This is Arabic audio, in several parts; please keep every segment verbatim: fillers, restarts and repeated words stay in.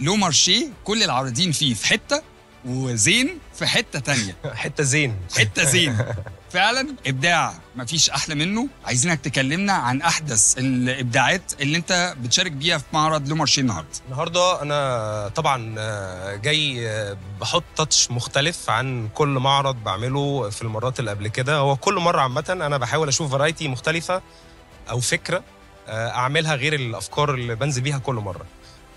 لو مارشيه كل العارضين فيه في حته وزين في حته تانية. حته زين حته زين فعلا ابداع مفيش احلى منه. عايزينك تكلمنا عن احدث الابداعات اللي انت بتشارك بيها في معرض لو مارشيه النهارده. النهارده انا طبعا جاي بحط تاتش مختلف عن كل معرض بعمله في المرات اللي قبل كده. هو كل مره عامه انا بحاول اشوف فرايتي مختلفه او فكره اعملها غير الافكار اللي بنزل بيها كل مره.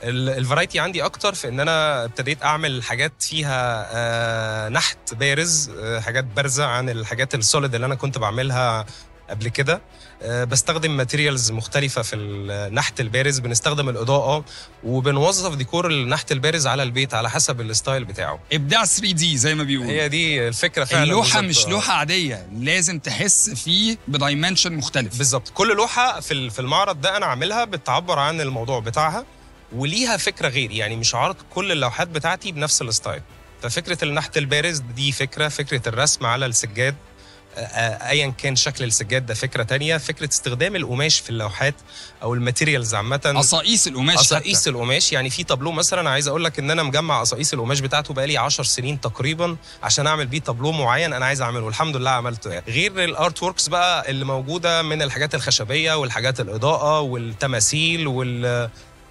الفرايتي عندي اكتر في ان انا ابتديت اعمل حاجات فيها نحت بارز، حاجات بارزه عن الحاجات السوليد اللي انا كنت بعملها قبل كده. بستخدم ماتيريالز مختلفه في النحت البارز، بنستخدم الاضاءه وبنوظف ديكور النحت البارز على البيت على حسب الستايل بتاعه. ابداع ثري دي زي ما بيقولوا، هي دي الفكره فعلا. اللوحه مش لوحه عاديه، لازم تحس فيه بدايمنشن مختلف. بالظبط، كل لوحه في المعرض ده انا عاملها بتعبر عن الموضوع بتاعها وليها فكره غير، يعني مش عارض كل اللوحات بتاعتي بنفس الستايل. ففكره النحت البارز دي فكره، فكره الرسم على السجاد ايا كان شكل السجاد ده فكره تانية، فكره استخدام القماش في اللوحات او الماتيريالز عامه، قصاقيس القماش. قصاقيس القماش يعني في تابلو مثلا، عايز اقول لك ان انا مجمع قصاقيس القماش بتاعته بقالي عشر سنين تقريبا عشان اعمل بيه تابلو معين انا عايز اعمله، والحمد لله عملته. يعني غير الارت ووركس بقى اللي موجوده من الحاجات الخشبيه والحاجات الاضاءه والتماثيل وال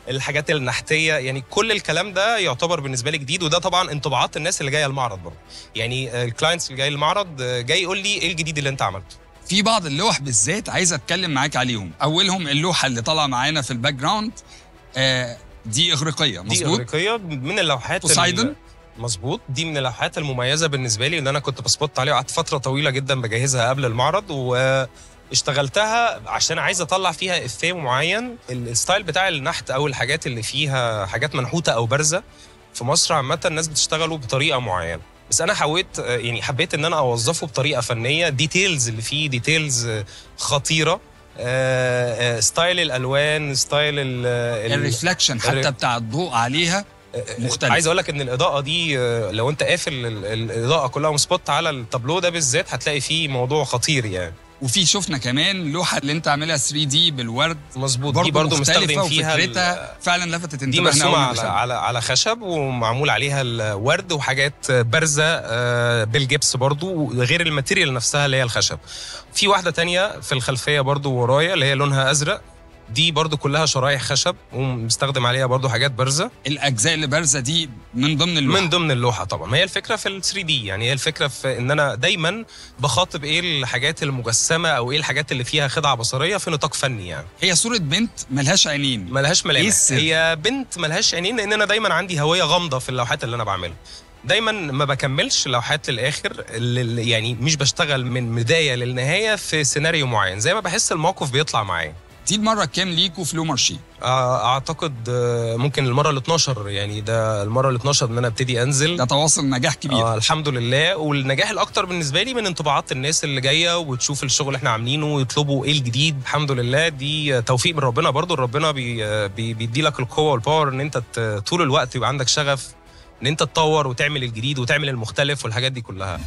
الحاجات النحتيه، يعني كل الكلام ده يعتبر بالنسبه لي جديد. وده طبعا انطباعات الناس اللي جايه المعرض برضه، يعني الكلاينتس اللي جاي المعرض جاي يقول لي ايه الجديد اللي انت عملته. في بعض اللوح بالذات عايز اتكلم معاك عليهم. اولهم اللوحه اللي طالعه معانا في الباك جراوند آه دي اغريقيه، مظبوط، دي اغريقيه من اللوحات بوسايدن، مظبوط، دي من اللوحات المميزه بالنسبه لي ان انا كنت بسبوت عليها وقعدت فتره طويله جدا بجهزها قبل المعرض، و اشتغلتها عشان عايز اطلع فيها إفيه معين. الستايل بتاع النحت او الحاجات اللي فيها حاجات منحوته او بارزه في مصر عامه الناس بتشتغلوا بطريقه معينه، بس انا حاولت يعني حبيت ان انا اوظفه بطريقه فنيه. ديتيلز اللي فيه ديتيلز خطيره، ستايل الالوان، ستايل الريفلكشن حتى بتاع الضوء عليها مختلف. عايز اقول لك ان الاضاءه دي لو انت قافل الاضاءه كلها وسبوت على التابلو ده بالذات هتلاقي فيه موضوع خطير يعني. وفي شفنا كمان لوحه اللي انت عاملها ثري دي بالورد، مظبوط، دي برضه مختلفه وفكرتها فعلا لفتت انتباهنا. دي مرسومه على, على على خشب ومعمول عليها الورد وحاجات بارزه بالجبس برضه، غير الماتيريال نفسها اللي هي الخشب. في واحده تانية في الخلفيه برضه ورايا اللي هي لونها ازرق، دي برضو كلها شرايح خشب ومستخدم عليها برضو حاجات بارزه. الاجزاء اللي بارزه دي من ضمن اللوحه، من ضمن اللوحه طبعا. ما هي الفكره في ال ثري دي، يعني هي الفكره في ان انا دايما بخاطب ايه الحاجات المجسمه او ايه الحاجات اللي فيها خدعه بصريه في نطاق فني. يعني هي صوره بنت ملهاش عينين، ملهاش ملامح، هي بنت ملهاش عينين، لان انا دايما عندي هويه غامضه في اللوحات اللي انا بعملها. دايما ما بكملش لوحات للاخر، يعني مش بشتغل من بدايه للنهايه في سيناريو معين، زي ما بحس الموقف بيطلع معايا. دي المرة كام ليكوا في لو مارشيه؟ اعتقد ممكن المرة الاتناشر، يعني ده المرة الاتناشر ان انا ابتدي انزل. ده تواصل نجاح كبير. آه الحمد لله. والنجاح الاكتر بالنسبة لي من انطباعات الناس اللي جاية وتشوف الشغل اللي احنا عاملينه ويطلبوا ايه الجديد. الحمد لله دي توفيق من ربنا برضو، ربنا بي بي بيدي لك القوة والباور ان انت طول الوقت يبقى عندك شغف ان انت تطور وتعمل الجديد وتعمل المختلف والحاجات دي كلها.